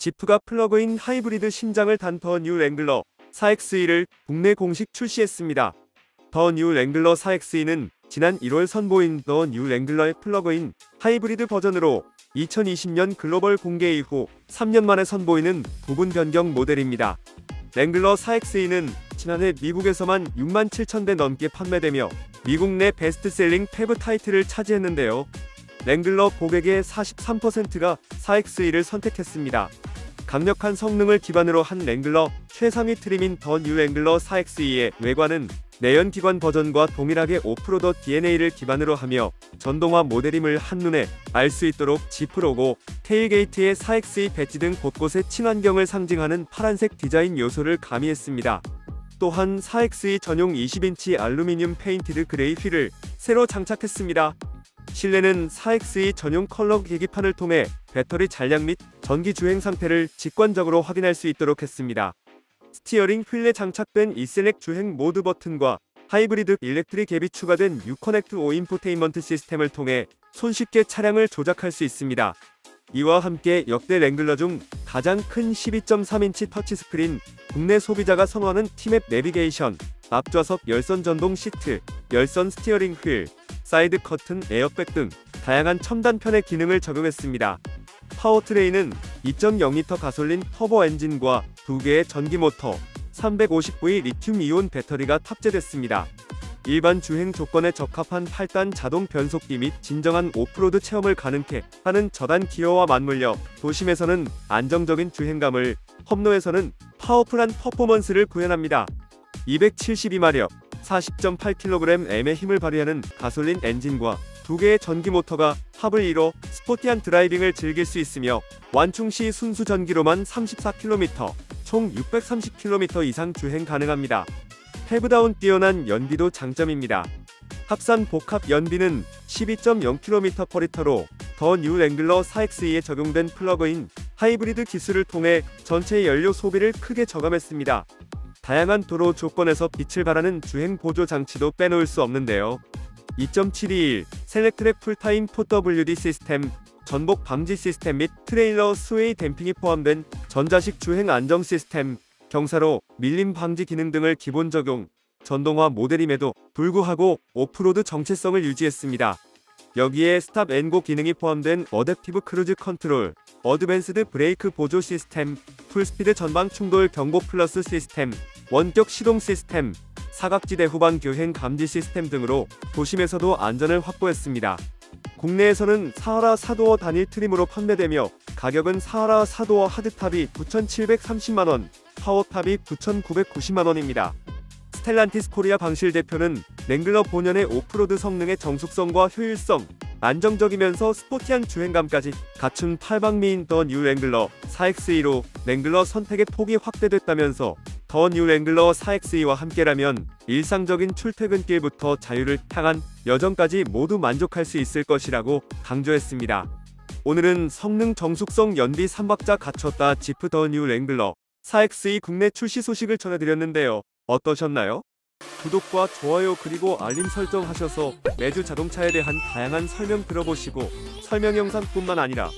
지프가 플러그인 하이브리드 신장을 단 더 뉴 랭글러 4XE를 국내 공식 출시했습니다. 더 뉴 랭글러 4XE는 지난 1월 선보인 더 뉴 랭글러의 플러그인 하이브리드 버전으로 2020년 글로벌 공개 이후 3년 만에 선보이는 부분 변경 모델입니다. 랭글러 4XE는 지난해 미국에서만 67,000대 넘게 판매되며 미국 내 베스트셀링 탭 타이틀을 차지했는데요. 랭글러 고객의 43%가 4XE를 선택했습니다. 강력한 성능을 기반으로 한 랭글러 최상위 트림인 더 뉴 랭글러 4XE의 외관은 내연기관 버전과 동일하게 오프로더 DNA를 기반으로 하며 전동화 모델임을 한눈에 알 수 있도록 지프 로고, 테일게이트에 4XE 배지 등 곳곳에 친환경을 상징하는 파란색 디자인 요소를 가미했습니다. 또한 4XE 전용 20인치 알루미늄 페인티드 그레이 휠을 새로 장착했습니다. 실내는 4XE 전용 컬러 계기판을 통해 배터리 잔량 및 전기 주행 상태를 직관적으로 확인할 수 있도록 했습니다. 스티어링 휠에 장착된 이셀렉 주행 모드 버튼과 하이브리드 일렉트릭 앱이 추가된 UConnect 5 인포테인먼트 시스템을 통해 손쉽게 차량을 조작할 수 있습니다. 이와 함께 역대 랭글러 중 가장 큰 12.3인치 터치스크린, 국내 소비자가 선호하는 Tmap 내비게이션, 앞좌석 열선 전동 시트, 열선 스티어링 휠, 사이드 커튼 에어백 등 다양한 첨단편의 기능을 적용했습니다. 파워트레인은 2.0L 가솔린 터보 엔진과 2개의 전기모터, 350V 리튬이온 배터리가 탑재됐습니다. 일반 주행 조건에 적합한 8단 자동 변속기 및 진정한 오프로드 체험을 가능케 하는 저단 기어와 맞물려 도심에서는 안정적인 주행감을, 험로에서는 파워풀한 퍼포먼스를 구현합니다. 272마력, 40.8kg의 힘을 발휘하는 가솔린 엔진과 2개의 전기모터가 합을 이뤄 스포티한 드라이빙을 즐길 수 있으며 완충 시 순수 전기로만 34km, 총 630km 이상 주행 가능합니다. 탭다운 뛰어난 연비도 장점입니다. 합산 복합 연비는 12.0km/L로 더 뉴 랭글러 4XE에 적용된 플러그인 하이브리드 기술을 통해 전체 연료 소비를 크게 저감했습니다. 다양한 도로 조건에서 빛을 발하는 주행 보조 장치도 빼놓을 수 없는데요. 2.721 셀렉트랙 풀타임 4WD 시스템, 전복 방지 시스템 및 트레일러 스웨이 댐핑이 포함된 전자식 주행 안정 시스템, 경사로 밀림 방지 기능 등을 기본 적용, 전동화 모델임에도 불구하고 오프로드 정체성을 유지했습니다. 여기에 스탑 앤고 기능이 포함된 어댑티브 크루즈 컨트롤, 어드밴스드 브레이크 보조 시스템, 풀스피드 전방 충돌 경고 플러스 시스템, 원격 시동 시스템, 사각지대 후방 교행 감지 시스템 등으로 도심에서도 안전을 확보했습니다. 국내에서는 사하라 4도어 단일 트림으로 판매되며 가격은 사하라 4도어 하드탑이 9,730만원, 파워탑이 9,990만원입니다. 스텔란티스 코리아 방실 대표는 랭글러 본연의 오프로드 성능의 정숙성과 효율성, 안정적이면서 스포티한 주행감까지 갖춘 팔방미인 더 뉴 랭글러 4XE로 랭글러 선택의 폭이 확대됐다면서 더 뉴 랭글러 4XE와 함께라면 일상적인 출퇴근길부터 자유를 향한 여정까지 모두 만족할 수 있을 것이라고 강조했습니다. 오늘은 성능, 정숙성, 연비 3박자 갖췄다 지프 더 뉴 랭글러 4XE 국내 출시 소식을 전해드렸는데요. 어떠셨나요? 구독과 좋아요 그리고 알림 설정 하셔서 매주 자동차에 대한 다양한 설명 들어보시고 설명 영상뿐만 아니라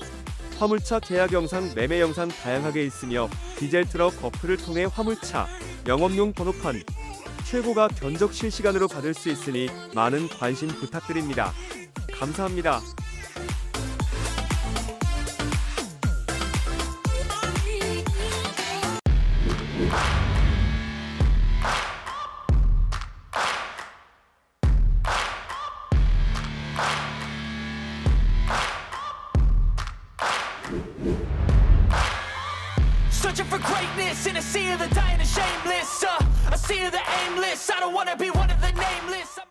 화물차 계약 영상, 매매 영상 다양하게 있으며 디젤트럭 어플을 통해 화물차, 영업용 번호판, 최고가 견적 실시간으로 받을 수 있으니 많은 관심 부탁드립니다. 감사합니다. Searching for greatness in a sea of the dying and shameless. A sea of the aimless. I don't wanna be one of the nameless.